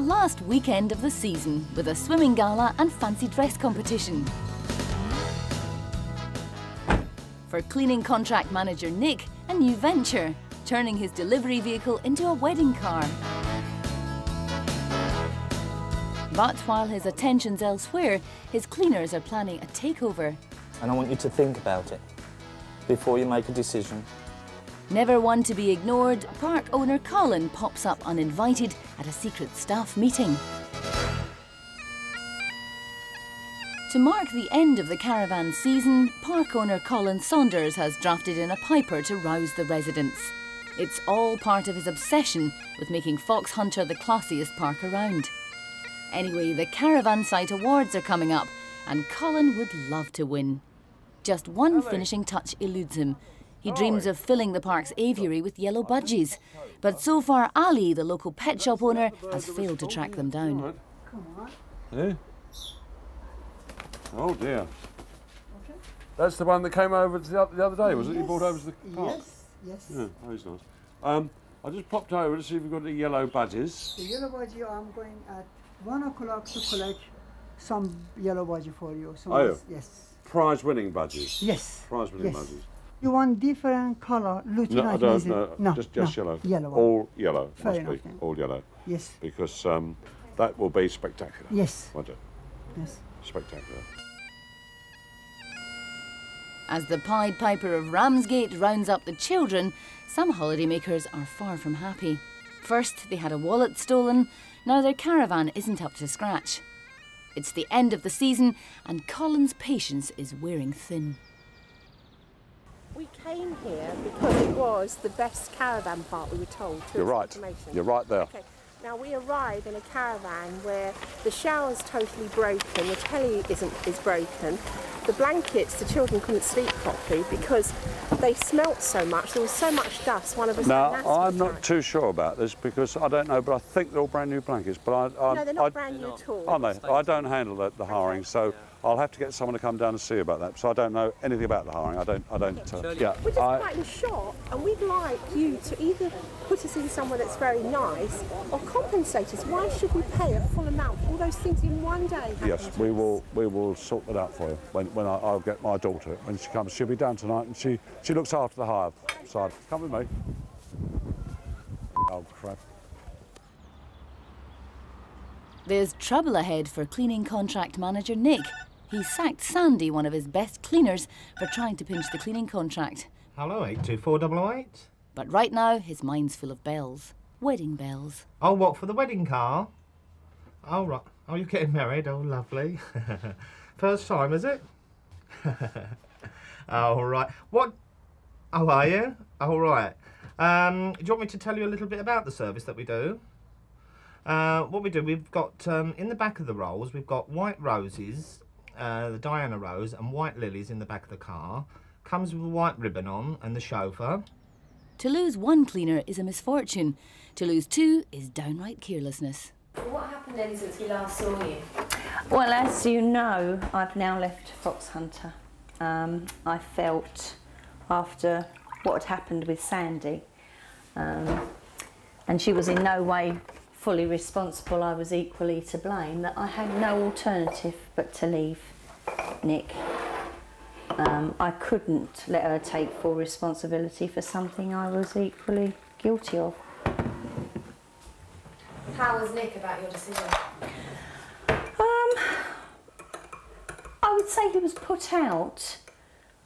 the last weekend of the season with a swimming gala and fancy dress competition. For cleaning contract manager Nick, a new venture, turning his delivery vehicle into a wedding car. But while his attention's elsewhere, his cleaners are planning a takeover. And I want you to think about it before you make a decision. Never one to be ignored, park owner Colin pops up uninvited at a secret staff meeting. To mark the end of the caravan season, park owner Colin Saunders has drafted in a piper to rouse the residents. It's all part of his obsession with making Fox Hunter the classiest park around. Anyway, the Caravan Site Awards are coming up, and Colin would love to win. Just one finishing touch eludes him. He dreams of filling the park's aviary with yellow budgies. But so far, Ali, the local pet shop owner, has failed to track them down. Yeah. Oh dear. That's the one that came over the other day, was it? Yes. You brought over to the park? Yes, yes. Yeah, that is nice. I just popped over to see if you've got any yellow budgies. The yellow budgie, I'm going at 1 o'clock to collect some yellow budgie for you. So yes. Prize-winning budgies? Yes. Prize-winning budgies. You want different colour? No, I don't, no. Just no. Yellow. Yellow. All yellow. Fair enough, then. All yellow. Yes. Because that will be spectacular. Yes. Won't it? Yes. Spectacular. As the Pied Piper of Ramsgate rounds up the children, some holidaymakers are far from happy. First, they had a wallet stolen. Now their caravan isn't up to scratch. It's the end of the season, and Colin's patience is wearing thin. We came here because it was the best caravan park, we were told. You're right. You're right there. Okay. Now, we arrive in a caravan where the shower's totally broken, the telly is broken, the blankets, the children couldn't sleep properly because they smelt so much, there was so much dust, one of us... Now, I'm not too sure about this because I don't know, but I think they're all brand new blankets, but I... No, they're not brand new at all. Aren't they? I don't handle the hiring, so... Yeah. I'll have to get someone to come down and see about that. So I don't know anything about the hiring. Yeah. We're just quite in shock, and we'd like you to either put us in somewhere that's very nice or compensate us. Why should we pay a full amount? All those things in one day. Yes, we will sort that out for you. When I'll get my daughter when she comes. She'll be down tonight, and she looks after the hire side. Come with me. Oh crap. There's trouble ahead for cleaning contract manager Nick. He sacked Sandy, one of his best cleaners, for trying to pinch the cleaning contract. Hello, 82408. But right now, his mind's full of bells. Wedding bells. Oh, what, for the wedding car? Oh, right. Oh, you're getting married. Oh, lovely. First time, is it? All right. What? Oh, are you? All right. Do you want me to tell you a little bit about the service that we do? What we do, we've got, in the back of the rolls, we've got white roses, the Diana rose, and white lilies in the back of the car. Comes with a white ribbon on, and the chauffeur. To lose one cleaner is a misfortune. To lose two is downright carelessness. What happened then since we last saw you? Well, as you know, I've now left Fox Hunter. I felt, after what had happened with Sandy, and she was in no way fully responsible, I was equally to blame, that I had no alternative but to leave Nick. I couldn't let her take full responsibility for something I was equally guilty of. How was Nick about your decision? I would say he was put out,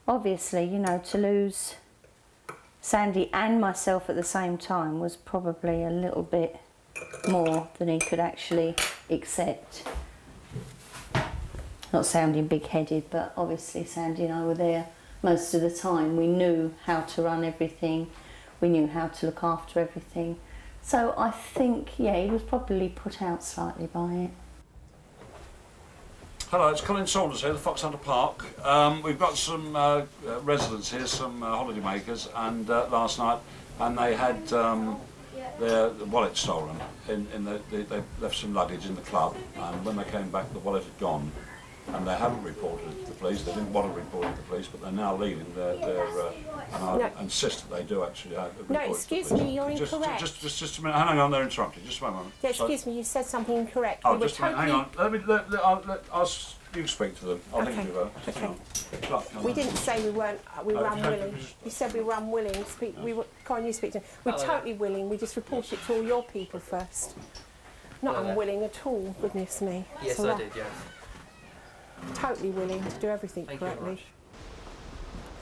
obviously, you know, to lose Sandy and myself at the same time was probably a little bit more than he could actually accept. Not sounding big-headed, but obviously Sandy and I were there most of the time. We knew how to run everything, we knew how to look after everything. So I think, yeah, he was probably put out slightly by it. Hello, it's Colin Saunders here, the Fox Hunter Park. We've got some residents here, some holidaymakers, and last night, and they had their wallet stolen. They left some luggage in the club, and when they came back, the wallet had gone. and they haven't reported it to the police. They didn't want to report it to the police, but they're now leaving. I insist that they do actually report. No, excuse me, you're incorrect. Just a minute, hang on, they're interrupting. Just one moment. Yeah, excuse me, you said something incorrect. Oh, just a minute, hang on. You speak to them. I'll leave you over. Okay. We didn't say we were unwilling. You said we were unwilling. Can't you speak to them? We're totally willing. We just report it to all your people first. Not unwilling at all, goodness me. Yes, I did, yes. Totally willing to do everything correctly.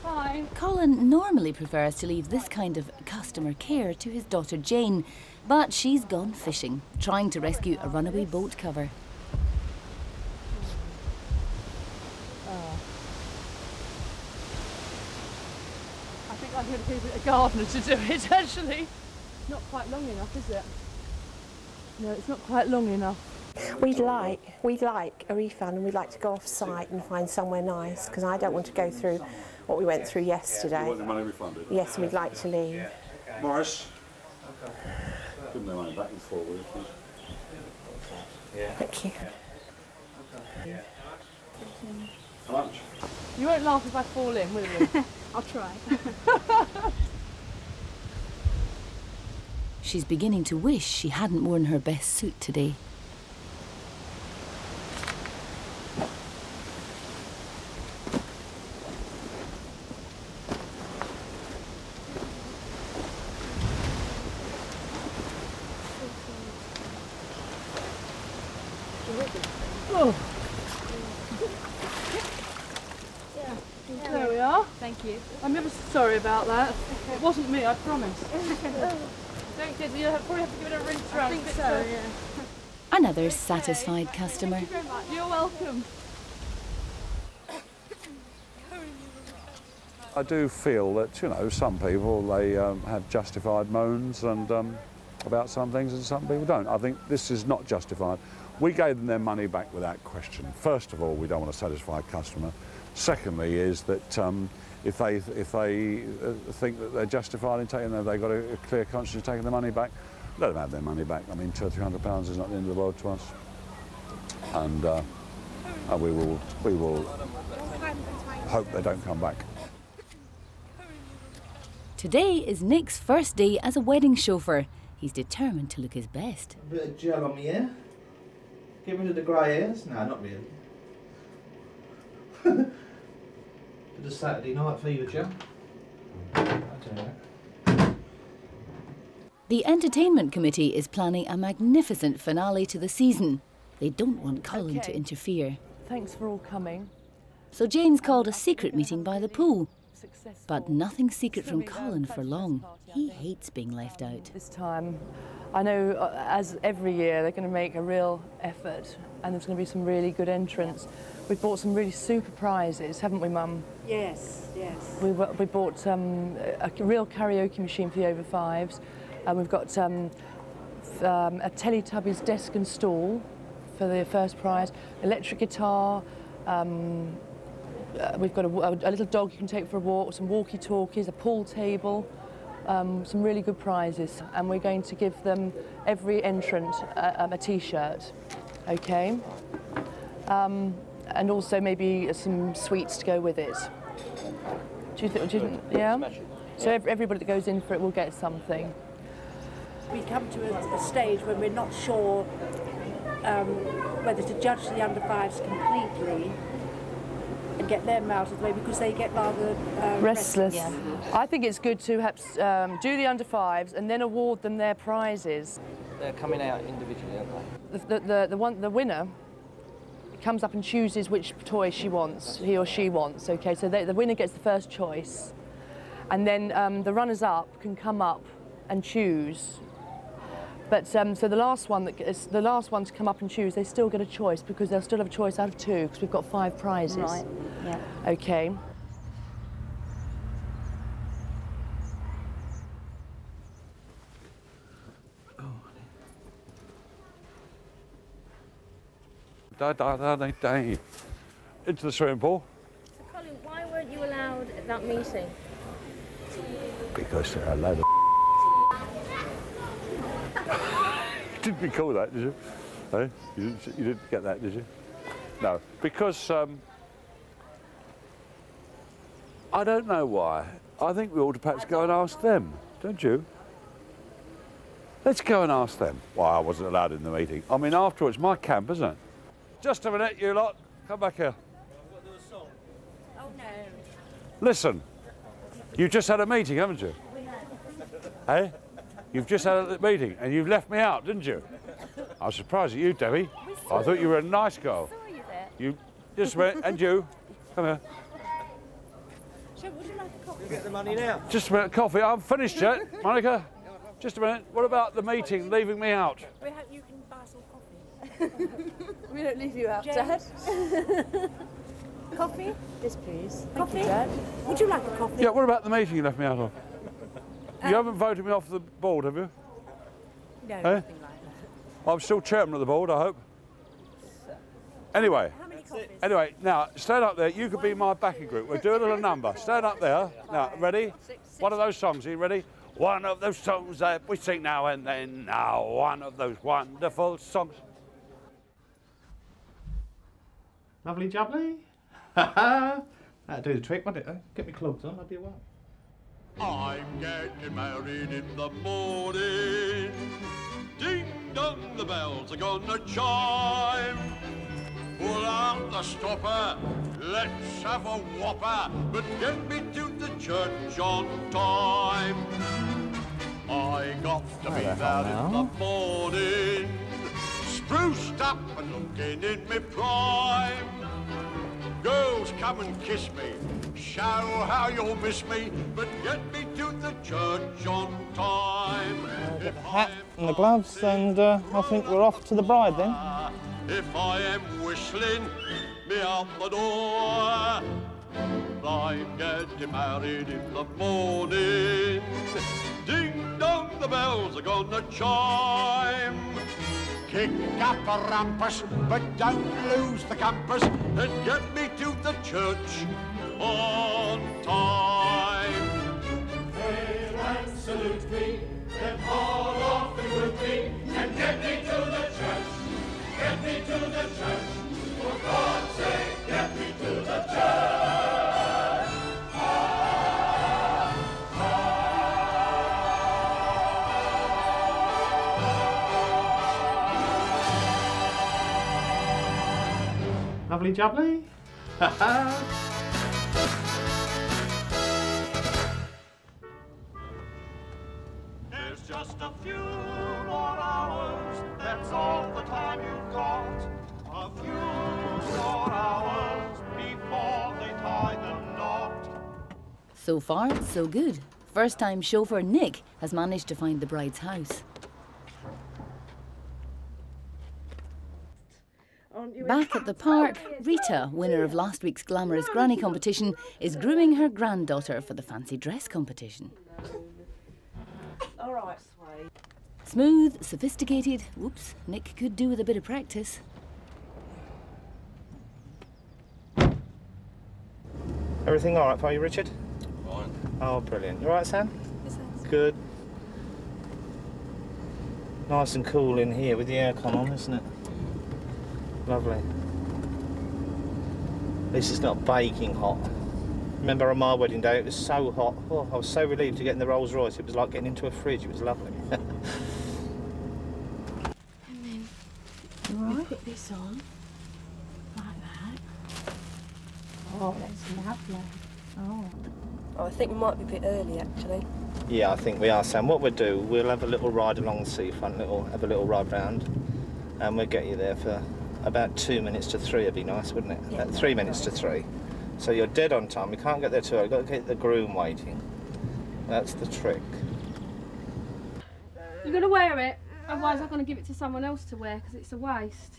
Hi. Colin normally prefers to leave this kind of customer care to his daughter Jane, but she's gone fishing, trying to rescue a runaway boat cover. I think I'm going to give it a gardener to do it, actually. Not quite long enough, is it? No, it's not quite long enough. We'd like a refund, and we'd like to go off-site and find somewhere nice, because I don't want to go through what we went through yesterday. You want the money refunded? Yes, we'd like to leave. Yeah. Okay. Morris, give me the money back and forward. Yeah. Thank you. Yeah. How much? You won't laugh if I fall in, will you? I'll try. She's beginning to wish she hadn't worn her best suit today. About that. Okay. It wasn't me, I promise. Don't kid, you'll probably have to give it a rinse round. I think so, yeah. Another satisfied customer. Thank you very much. You're welcome. I do feel that, you know, some people, they have justified moans and about some things, and some people don't. I think this is not justified. We gave them their money back without question. First of all, we don't want to satisfy a customer. Secondly is that if they think that they're justified in taking them, they've got a clear conscience taking their money back, let them have their money back. I mean, £200 or £300 is not the end of the world to us. And we will hope they don't come back. Today is Nick's first day as a wedding chauffeur. He's determined to look his best. A bit of gel on my ear. Get rid of the grey hairs. No, not really. The Saturday night fever gel. The entertainment committee is planning a magnificent finale to the season. They don't want Colin to interfere. Thanks for all coming. So Jane's called a secret meeting by the pool. But nothing secret from Colin for long. He hates being left out. This time, I know, as every year, they're going to make a real effort, and there's going to be some really good entrants. We've bought some really super prizes, haven't we, Mum? Yes, yes. We bought a real karaoke machine for the over fives, and we've got a Teletubbies desk and stool for the first prize, electric guitar. We've got a little dog you can take for a walk, some walkie-talkies, a pool table, some really good prizes, and we're going to give them, every entrant, a T-shirt, okay? And also maybe some sweets to go with it. Do you think? Yeah? So everybody that goes in for it will get something. We come to a stage when we're not sure whether to judge the under-5s completely and get them out of the way, because they get rather restless. Yeah. I think it's good to perhaps do the under-5s and then award them their prizes. They're coming out individually, aren't they? The winner comes up and chooses which toy she wants, he or she wants, okay? So the winner gets the first choice, and then the runners-up can come up and choose. But so the last one to come up and choose, they still get a choice, because they'll still have a choice out of two, because we've got 5 prizes. Right, yeah. Okay. Into the swimming pool. So Colin, why weren't you allowed at that meeting? Because they're a load of didn't recall that, did you? No? You didn't get that, did you? No, because I don't know why. I think we ought to perhaps go and ask them, don't you? Let's go and ask them why I wasn't allowed in the meeting. I mean, after all, it's my camp, isn't it? Just a minute, you lot. Come back here. Oh, no. Listen, you've just had a meeting, haven't you? Hey? You've just had a meeting and you've left me out, didn't you? I was surprised at you, Debbie. I thought you were a nice girl. I saw you there. You just went, and you. Come here. So would you like a coffee? You get the money now. Just a minute, coffee. I haven't finished yet, Monica. Just a minute. What about the meeting leaving me out? We hope you can buy some coffee. We don't leave you out, James. Dad. Coffee? Yes, please. Coffee? Thank you, Dad. Would you like a coffee? Yeah, what about the meeting you left me out of? You haven't voted me off the board, have you? No, nothing like that. I'm still chairman of the board, I hope. Anyway. How many coffees? Anyway, now, stand up there. You could be my backing group. We'll do a little number. Stand up there. Now, ready? Six. One of those songs. Are you ready? One of those songs that we sing now and then. Now, one of those wonderful songs. Lovely jubbly. That'd do the trick, wouldn't it? Get me clothes on, I'd be all right. I'm getting married in the morning. Ding dong, the bells are gonna chime. Pull out the stopper, let's have a whopper, but get me to the church on time. I got to be there in the morning, spruced up and looking in me prime. Girls, come and kiss me, show how you'll miss me, but get me to the church on time. The hat and the gloves, and I think we're off to the bride then. If I am whistling, me out the door. I'm getting married in the morning. Ding dong, the bells are gonna chime. Kick up a rumpus, but don't lose the compass, and get me to the church on time. Hail and salute me, then all off and with me, and get me to the church, get me to the church, for God's sake, get me to the church. Ah, ah. Lovely jubbly. There's just a few more hours, that's all the time you've got. A few more hours before they tie the knot. So far, so good. First-time chauffeur Nick has managed to find the bride's house. Back at the park, Rita, winner of last week's Glamorous Granny competition, is grooming her granddaughter for the fancy dress competition. All right, Sway. Smooth, sophisticated. Whoops, Nick could do with a bit of practice. Everything all right for you, Richard? Fine. Oh, brilliant. You all right, Sam? Yes, sir. Good. Nice and cool in here with the aircon on, isn't it? Lovely. At least it's not baking hot. Remember on my wedding day, it was so hot. Oh, I was so relieved to get in the Rolls Royce. It was like getting into a fridge. It was lovely. And then we put this on, like that. Oh, that's lovely. Oh. Oh, I think we might be a bit early, actually. Yeah, I think we are, Sam. What we'll do, we'll have a little ride along the seafront, have a little ride round, and we'll get you there for about 2 minutes to 3 would be nice, wouldn't it? Yeah, 3 minutes to 3. So you're dead on time. We can't get there too early. We've got to get the groom waiting. That's the trick. You're going to wear it, otherwise I'm going to give it to someone else to wear because it's a waste.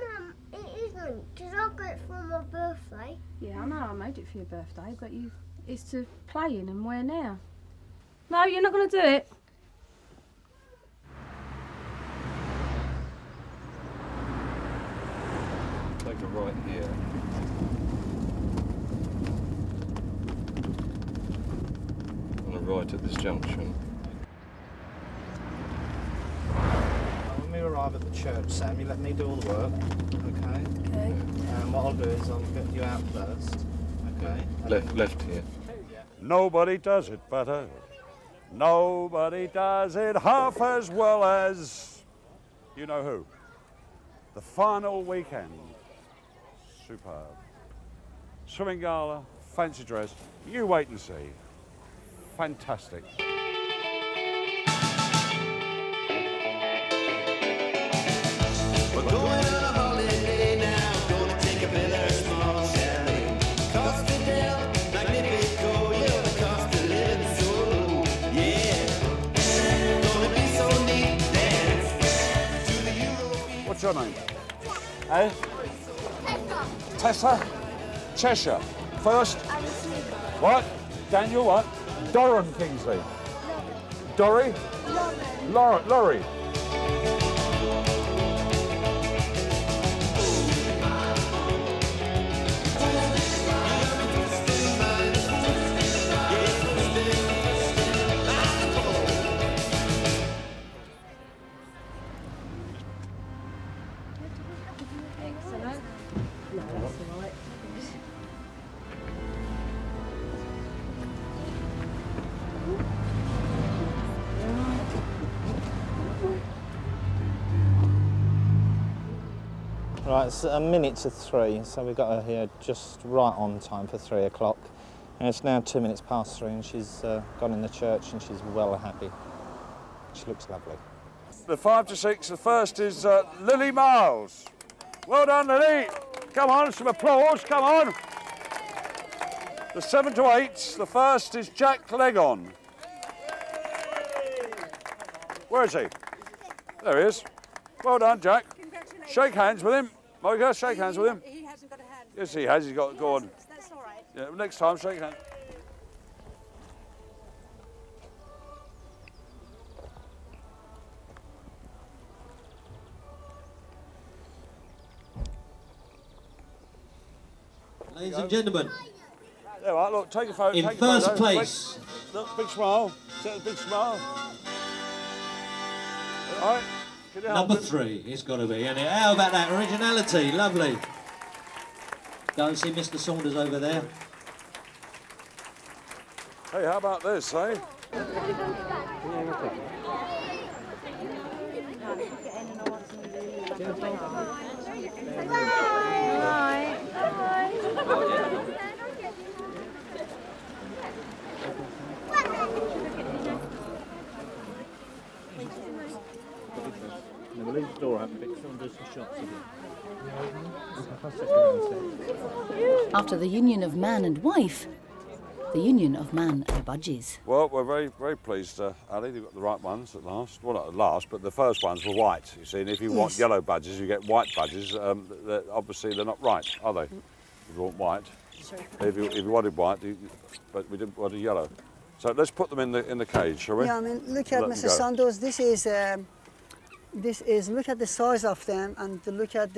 Mum, it isn't, because I got it for my birthday. Yeah, I know I made it for your birthday, but you, it's to play in and wear now. No, you're not going to do it. Right here. On a right at this junction. When we arrive at the church, Sam, you let me do all the work, okay? Okay. What I'll do is I'll get you out first. Okay. Left here. Nobody does it better. Nobody does it half as well as you know who. The final weekend. Superb. Swimming gala, fancy dress. You wait and see. Fantastic. We're going on a holiday now. Gonna take a miller small chalet. Costa del Magnifico, yeah, the cost of living so low, yeah. Gonna be so neat, dance to the European. What's your name? Eh? Tessa. Tessa? Cheshire. First? I'm what? Daniel what? Doran Kingsley. Dory? Laurie. Laurie. Right, it's a minute to 3, so we got her here just right on time for 3 o'clock. And it's now 2 minutes past 3, and she's gone in the church, and she's well happy. She looks lovely. The 5 to 6, the first is Lily Miles. Well done, Lily. Come on, some applause, come on. The 7 to 8, the first is Jack Legon. Where is he? There he is. Well done, Jack. Shake hands with him. Monica, shake hands with him. He hasn't got a hand. Yes, he has. He's got. Go on. That's all right. Yeah, next time, shake hands. Ladies and gentlemen. There we are. Look, take a photo. In first place. Look, big smile. Big smile. All right. Number 3, it's got to be, and how about that originality? Lovely. Don't see Mr. Saunders over there. Hey, how about this, eh? Bye. Bye. Bye. We'll leave the door open, but someone does some shots again. After the union of man and wife, the union of man and budgies. Well, we're very, very pleased, Ali. They've got the right ones at last. Well, not at last, but the first ones were white, you see. And if you want yellow budgies, you get white budgies. Obviously, they're not right, are they? If you want white. If you wanted white, but we didn't want a yellow. So let's put them in the cage, shall we? Yeah, I mean, look at Mr. Saunders. This is, look at the size of them, and look at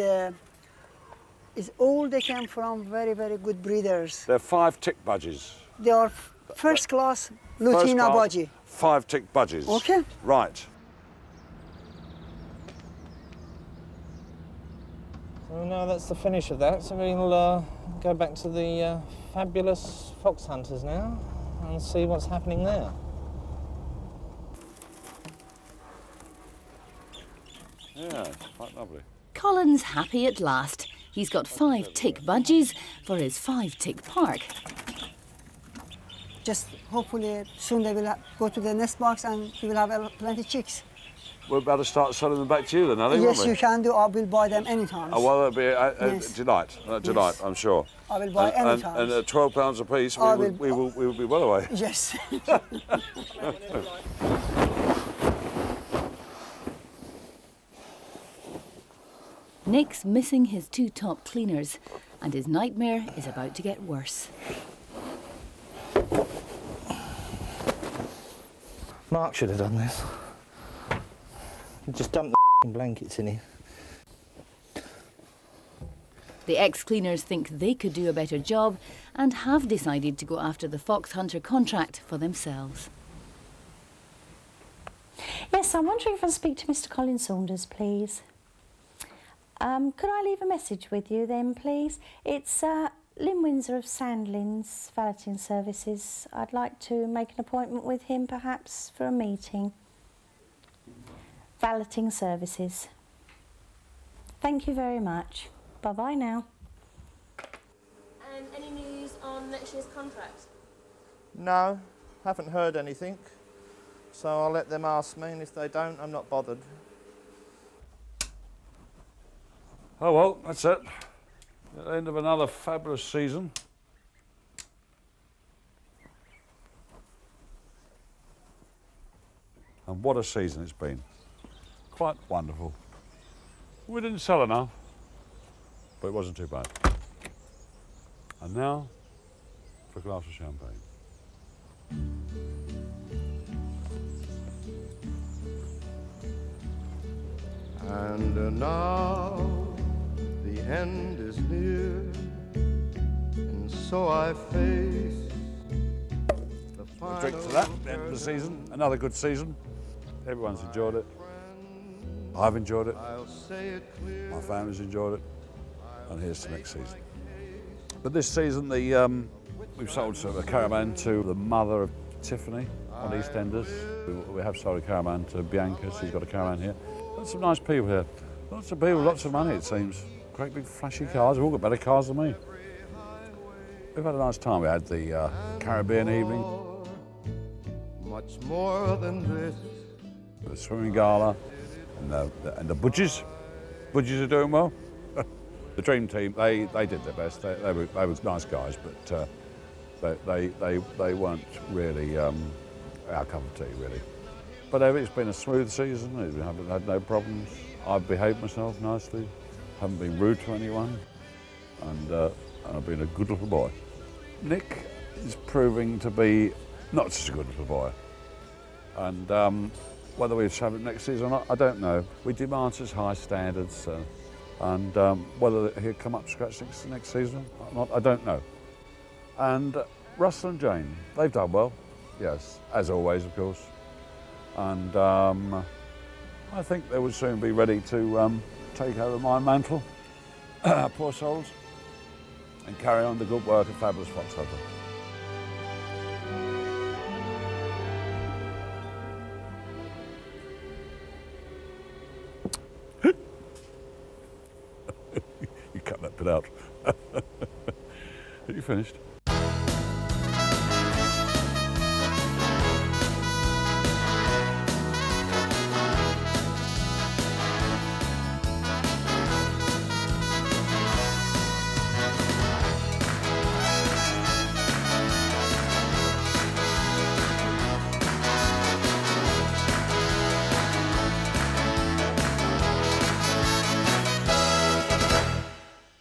is all they came from very, very good breeders. They're 5 tick budgies. They are first-class Lutina budgie. 5 tick budgies. Okay. Right. So now that's the finish of that, so we'll go back to the fabulous fox hunters now and see what's happening there. Yeah, quite lovely. Colin's happy at last. He's got 5 tick budgies for his 5 tick park. Just hopefully soon they will go to the nest box and we will have plenty of chicks. We'll better start selling them back to you then, Ali, yes, won't we? You can do. I will buy them anytime. Oh, well, that'll be a delight, I'm sure. I will buy anytime. And at £12 a piece, we will be well away. Yes. Nick's missing his 2 top cleaners, and his nightmare is about to get worse. Mark should have done this. Just dump the blankets in here. The ex-cleaners think they could do a better job and have decided to go after the Fox Hunter contract for themselves. Yes, I'm wondering if I can speak to Mr. Colin Saunders, please. Could I leave a message with you then, please? It's Lynn Windsor of Sandlin's Valeting Services. I'd like to make an appointment with him, perhaps, for a meeting. Valeting Services. Thank you very much. Bye-bye now. Any news on next year's contract? No, haven't heard anything. So I'll let them ask me, and if they don't, I'm not bothered. Oh well, that's it. At the end of another fabulous season. And what a season it's been. Quite wonderful. We didn't sell enough, but it wasn't too bad. And now, for a glass of champagne. And now the end is near, and so I face the final. A drink to that, end of the season, another good season. Everyone's enjoyed it. I've enjoyed it. My family's enjoyed it. And here's to next season. But this season, the we've sold sort of a caravan to the mother of Tiffany on EastEnders. We have sold a caravan to Bianca. She's got a caravan here. Lots of nice people here. Lots of people, lots of money, it seems. Great big flashy cars. They've all got better cars than me. We've had a nice time. We had the Caribbean evening. Much more than this. The swimming gala and the budgies. Budgies are doing well. The dream team, they did their best. They were nice guys, but they weren't really our cup of tea, really. But it's been a smooth season. We haven't had no problems. I've behaved myself nicely. Haven't been rude to anyone, and I've been a good little boy. Nick is proving to be not such a good little boy, and whether we have it next season or not, I don't know. We demand such high standards, and whether he'll come up to scratch next season or not, I don't know. And Russell and Jane, they've done well, yes, as always, of course. And I think they will soon be ready to take over my mantle, poor souls, and carry on the good work of fabulous Fox Hunter. You cut that bit out. Are you finished?